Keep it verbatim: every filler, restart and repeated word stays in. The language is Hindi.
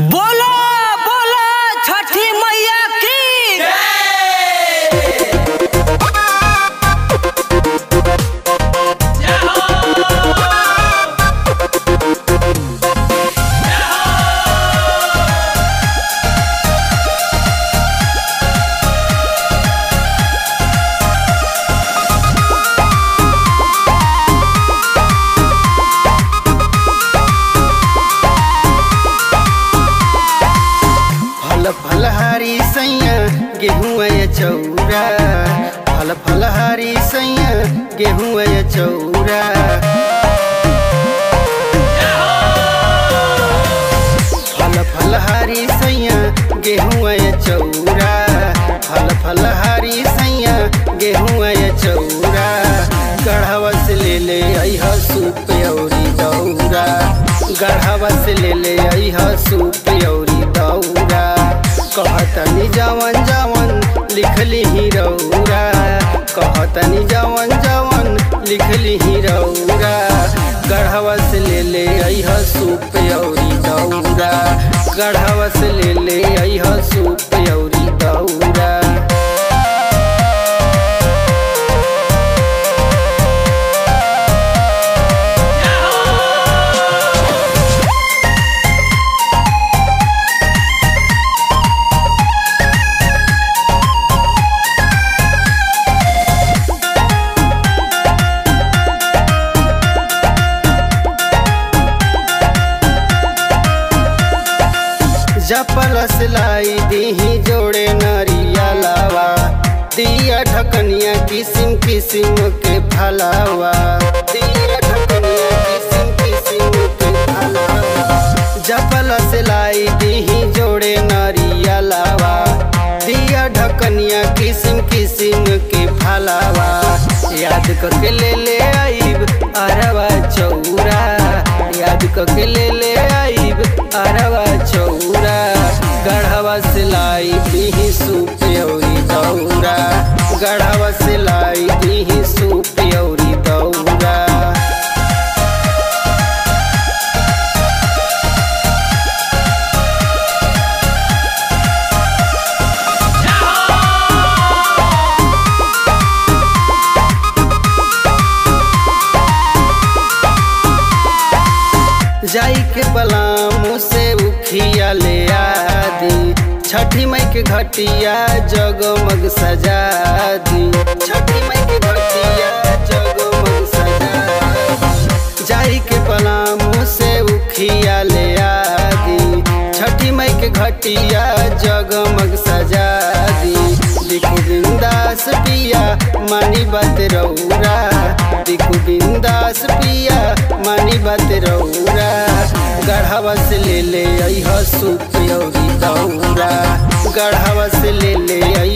बोलो बोलो छठी मैया की जय। जय हो, जय हो। भल भलहारी सैया गेहूँ चौरा, भल भलहारी सैया गेहूँ चौरा। भल भलहारी सैया गेहूँ चौरा, भल भलहारी सैया गेहूँ चौरा। गढ़वा से ले ले अइहा सूप औरी दौरा, गढ़वा से ले ले अइहा सूप औरी दौरा। कहतनी जवन जवन लिखली ही रौरा, कहतनी जवन जवन लिखली ही रौरा। गढ़वा से ले ले अइहा सूप औरी दौरा, गढ़वा से ले ले अइहा सूप औरी दौरा। जपल सिलाई दीही जोड़े नरिया लावा, दिया ढकनिया किस्म किस्म के फलावा, दिया ढकनिया किस्म किस्म के फलावा। जपल सिलाई दीही जोड़े नरिया लावा, दिया ढकनिया किस्म किस्म के फलावा। याद करके ले ले आइब अरवा चौरा, याद करके ले ले आइब अरवा चौरा। गढ़वा से लाई दीही सूप औरी दौरा, गढ़वा से लाई दीही सूप औरी दौरा। जाई के बलामों से उखिया ले आदी, छठी मई के घटिया जगमग सजा दी, छठी मई के घटिया जगमग सजा दी। जाई के बलामों से उखिया ले आदी, छठी मई के घटिया जगमग सजा दी। विकु बिंदास पिया मनी बात रौरा, विकु बिंदास पिया मनी बात रौरा। गढ़वा से ले ले अइहा सूप औरी दौरा, गढ़वा से ले ले।